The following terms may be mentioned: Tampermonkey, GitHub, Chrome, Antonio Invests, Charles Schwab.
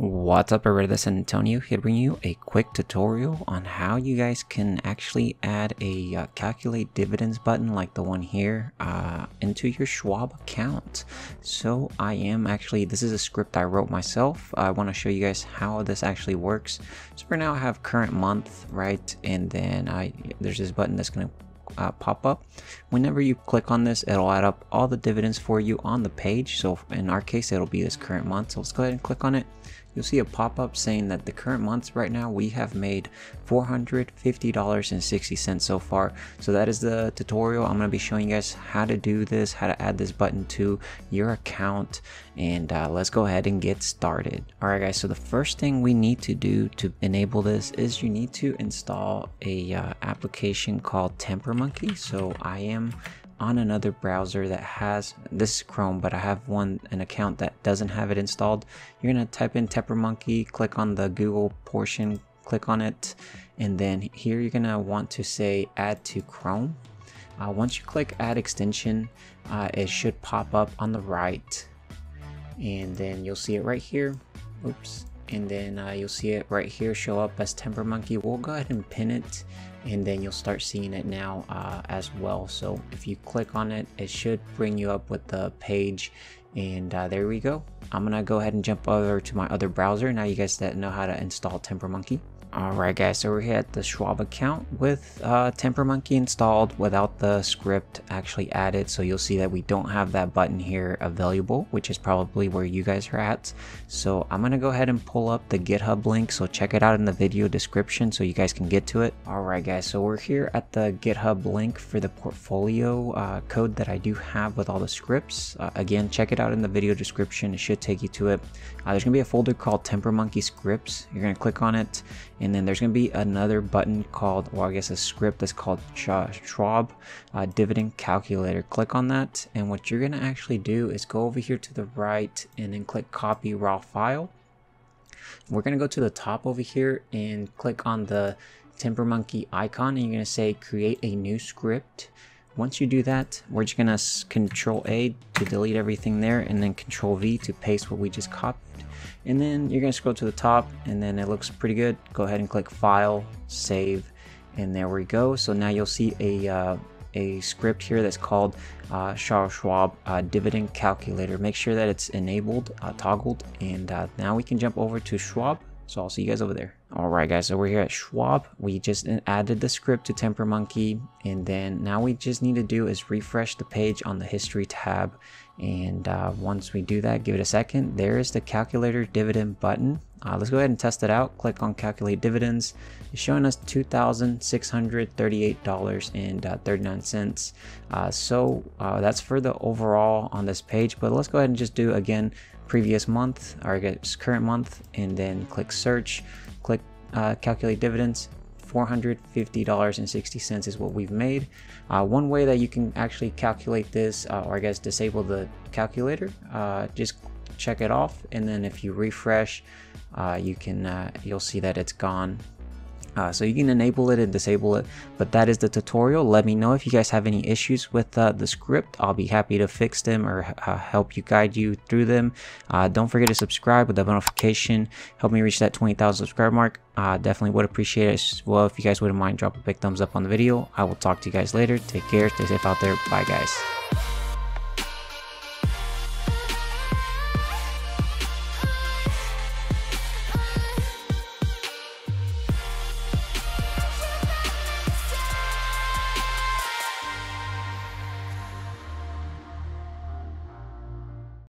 What's up, everybody? This is Antonio here to bring you a quick tutorial on how you guys can actually add a calculate dividends button like the one here into your Schwab account. So this is a script I wrote myself. I want to show you guys how this actually works. So for now I have current month, right? And then there's this button that's going to pop up. Whenever you click on this, it'll add up all the dividends for you on the page. So in our case, it'll be this current month. So let's go ahead and click on it. You'll see a pop-up saying that the current months right now we have made $450.60 so far. So that is the tutorial. I'm going to be showing you guys how to do this, how to add this button to your account, and let's go ahead and get started. Alright guys, so the first thing we need to do to enable this is you need to install a application called Tampermonkey. So I am on another browser that has this, Chrome, but I have an account that doesn't have it installed. You're gonna type in Tampermonkey, click on the Google portion, click on it, and then here you're gonna want to say add to Chrome. Once you click add extension, it should pop up on the right, and then you'll see it right here. Oops. And then you'll see it right here show up as Tampermonkey. We'll go ahead and pin it, and then you'll start seeing it now as well. So if you click on it, it should bring you up with the page, and there we go. I'm gonna go ahead and jump over to my other browser now, you guys that know how to install Tampermonkey. Alright guys, so we're here at the Schwab account with Tampermonkey installed without the script actually added. So you'll see that we don't have that button here available, which is probably where you guys are at. So I'm going to go ahead and pull up the GitHub link. So check it out in the video description so you guys can get to it. Alright guys, so we're here at the GitHub link for the portfolio code that I do have with all the scripts. Again, check it out in the video description. It should take you to it. There's going to be a folder called Tampermonkey scripts. You're going to click on it. And then there's going to be another button called, well, I guess a script that's called Schwab Dividend Calculator. Click on that. And what you're going to actually do is go over here to the right and then click Copy Raw File. We're going to go to the top over here and click on the Tampermonkey icon. And you're going to say Create a New Script. Once you do that, we're just going to Control A to delete everything there, and then Control V to paste what we just copied. And then you're going to scroll to the top, and then it looks pretty good. Go ahead and click File, Save, and there we go. So now you'll see a script here that's called Charles Schwab Dividend Calculator. Make sure that it's enabled, toggled, and now we can jump over to Schwab. So I'll see you guys over there. Alright guys, so we're here at Schwab. We just added the script to Tampermonkey, and then now we just need to do is refresh the page on the history tab. And once we do that, give it a second. There is the calculator dividend button. Let's go ahead and test it out. Click on calculate dividends. It's showing us $2,638.39. That's for the overall on this page, but let's go ahead and just do again previous month, or I guess current month, and then click search, click calculate dividends. $450.60 is what we've made. One way that you can actually calculate this, or I guess disable the calculator, just check it off, and then if you refresh, you'll see that it's gone. So you can enable it and disable it, but that is the tutorial. Let me know if you guys have any issues with the script. I'll be happy to fix them or help you, guide you through them. Don't forget to subscribe with the notification. Help me reach that 20,000 subscribe mark. Definitely would appreciate it as well. If you guys wouldn't mind, drop a big thumbs up on the video. I will talk to you guys later. Take care. Stay safe out there. Bye guys.